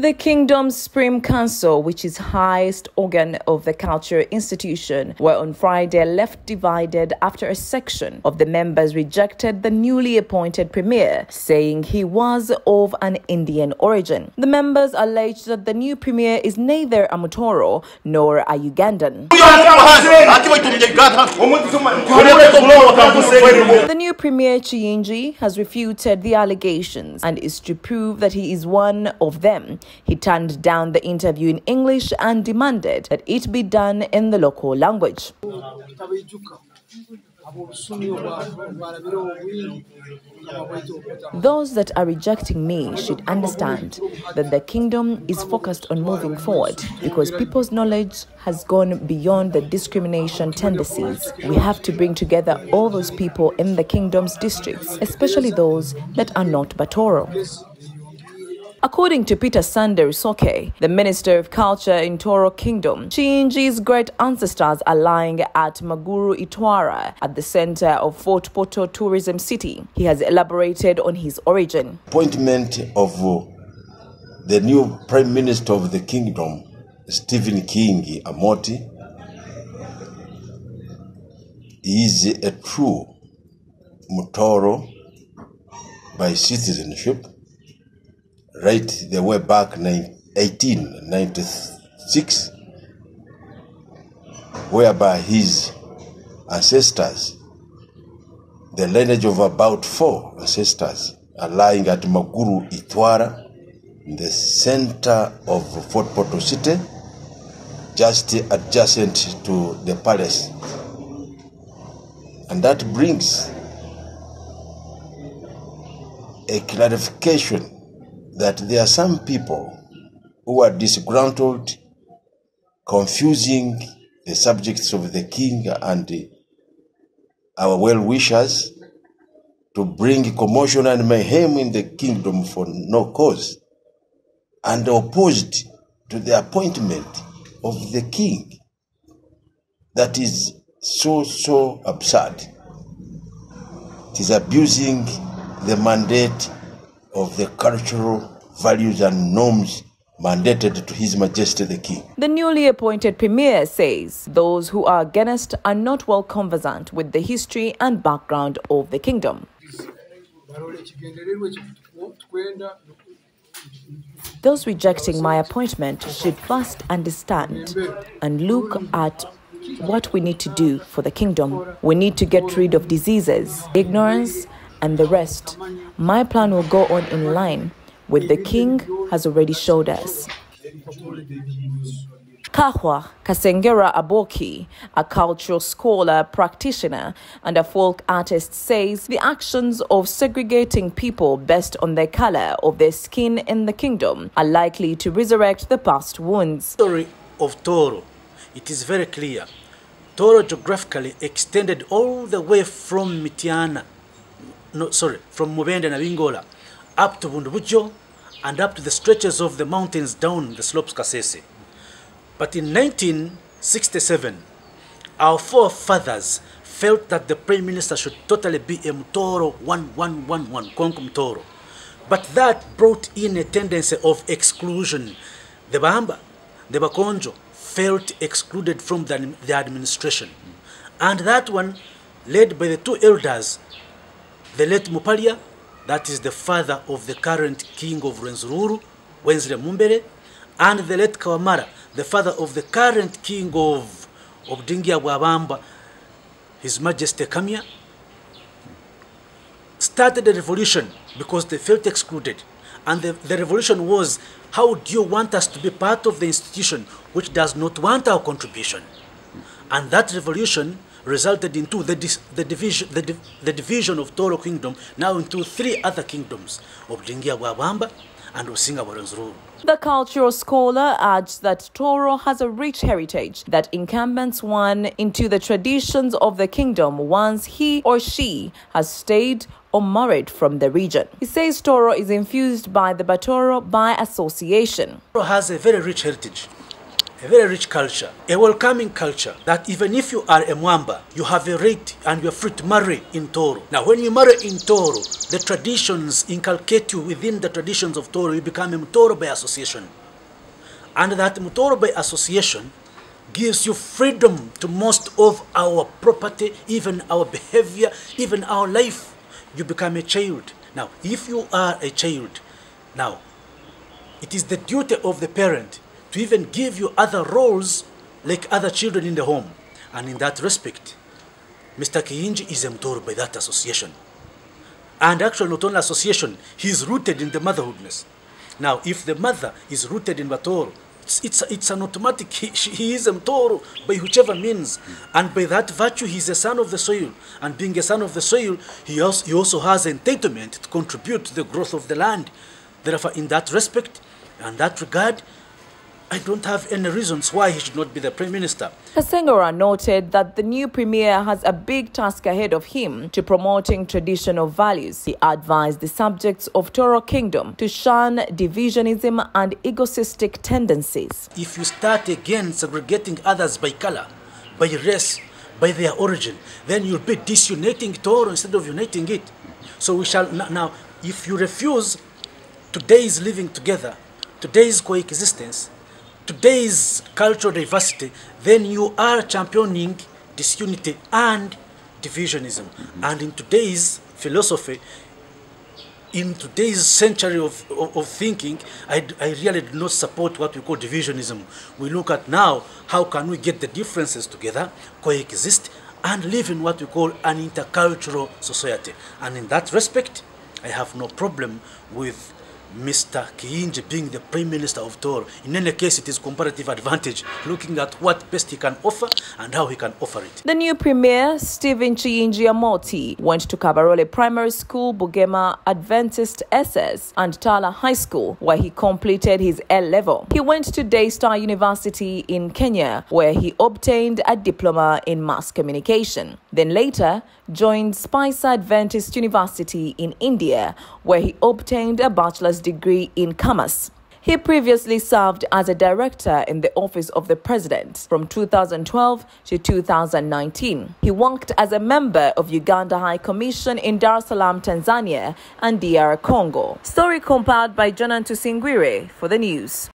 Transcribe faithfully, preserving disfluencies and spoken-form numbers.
The Kingdom's Supreme Council, which is highest organ of the culture institution, were on Friday left divided after a section of the members rejected the newly appointed premier, saying he was of an Indian origin. The members alleged that the new premier is neither a Mutoro nor a Ugandan. The new premier, Kiyingi, has refuted the allegations and is to prove that he is one of them. He turned down the interview in English and demanded that it be done in the local language. Those that are rejecting me should understand that the kingdom is focused on moving forward because people's knowledge has gone beyond the discrimination tendencies. We have to bring together all those people in the kingdom's districts, especially those that are not Batoro. According to Peter Sander Soke, the Minister of Culture in Toro Kingdom, Kiyingi's great ancestors are lying at Maguru Itwara at the center of Fort Portal Tourism City. He has elaborated on his origin. Appointment of the new Prime Minister of the Kingdom, Stephen Kiyingi Amooti, is a true Mutoro by citizenship. Right the way back eighteen ninety-six, whereby his ancestors, the lineage of about four ancestors, are lying at Maguru Itwara, in the center of Fort Portal City, just adjacent to the palace. And that brings a clarification that there are some people who are disgruntled, confusing the subjects of the king and our well-wishers to bring commotion and mayhem in the kingdom for no cause, and opposed to the appointment of the king. That is so, so absurd. It is abusing the mandate of the cultural values and norms mandated to His Majesty the King. The newly appointed premier says those who are against are not well conversant with the history and background of the kingdom. Those rejecting my appointment should first understand and look at what we need to do for the kingdom. We need to get rid of diseases, ignorance, and the rest. My plan will go on in line with the king has already showed us. Kahwa Kasangira Aboki, a cultural scholar, practitioner, and a folk artist, says the actions of segregating people based on the color of their skin in the kingdom are likely to resurrect the past wounds. The story of Toro, it is very clear. Toro geographically extended all the way from Mitiana, No, sorry, from Mubende and Abingola up to Bundubujo and up to the stretches of the mountains down the slopes Kasese. But in nineteen sixty-seven, our forefathers felt that the Prime Minister should totally be a Mtoro one one one one, Konko Mtoro. But that brought in a tendency of exclusion. The Bahamba, the Bakonjo felt excluded from the, the administration. And that one, led by the two elders, the late Mupalia, that is the father of the current king of Rwenzururu, Wenzle Mumbere, and the late Kawamara, the father of the current king of, of Dingia Wabamba, His Majesty Kamia, started a revolution because they felt excluded. And the, the revolution was, how do you want us to be part of the institution which does not want our contribution? And that revolution resulted into the, dis, the, division, the, di, the division of Toro Kingdom now into three other kingdoms of Dingia Wabamba and Osinga Warenzuru. The cultural scholar adds that Toro has a rich heritage that incumbents one into the traditions of the kingdom once he or she has stayed or married from the region. He says Toro is infused by the Batoro by association. Toro has a very rich heritage, a very rich culture, a welcoming culture, that even if you are a Mwamba, you have a right and you are free to marry in Toro. Now, when you marry in Toro, the traditions inculcate you within the traditions of Toro. You become a Mutoro by association. And that Mutoro by association gives you freedom to most of our property, even our behavior, even our life. You become a child. Now, if you are a child, now, it is the duty of the parent to even give you other roles like other children in the home. And in that respect, Mister Kiyingi is a Mtoro by that association. And actually, not only association, he is rooted in the motherhoodness. Now, if the mother is rooted in Batoro, it's, it's, it's an automatic, he, he is a Mtoro by whichever means. And by that virtue, he is a son of the soil. And being a son of the soil, he also, he also has entitlement to contribute to the growth of the land. Therefore, in that respect, and that regard, I don't have any reasons why he should not be the Prime Minister. Kasangira noted that the new Premier has a big task ahead of him to promoting traditional values. He advised the subjects of Toro Kingdom to shun divisionism and egoistic tendencies. If you start again segregating others by color, by race, by their origin, then you'll be disuniting Toro instead of uniting it. So we shall now, if you refuse today's living together, today's coexistence, today's cultural diversity, then you are championing disunity and divisionism. Mm-hmm. And in today's philosophy, in today's century of, of, of thinking, I, I really do not support what we call divisionism. We look at now, how can we get the differences together, coexist, and live in what we call an intercultural society. And in that respect, I have no problem with Mister Kiyingi being the Prime Minister of Toro. In any case, it is comparative advantage, looking at what best he can offer and how he can offer it. The new Premier, Stephen Kiyingi Amooti, went to Kabarole Primary School, Bugema Adventist S S and Tala High School, where he completed his L level. He went to Daystar University in Kenya, where he obtained a diploma in mass communication. Then later, joined Spicer Adventist University in India, where he obtained a bachelor's degree in commerce. He previously served as a director in the office of the president from two thousand twelve to two thousand nineteen. He worked as a member of Uganda High Commission in Dar es Salaam, Tanzania, and D R Congo. Story compiled by Jonathan Tusingwire for the news.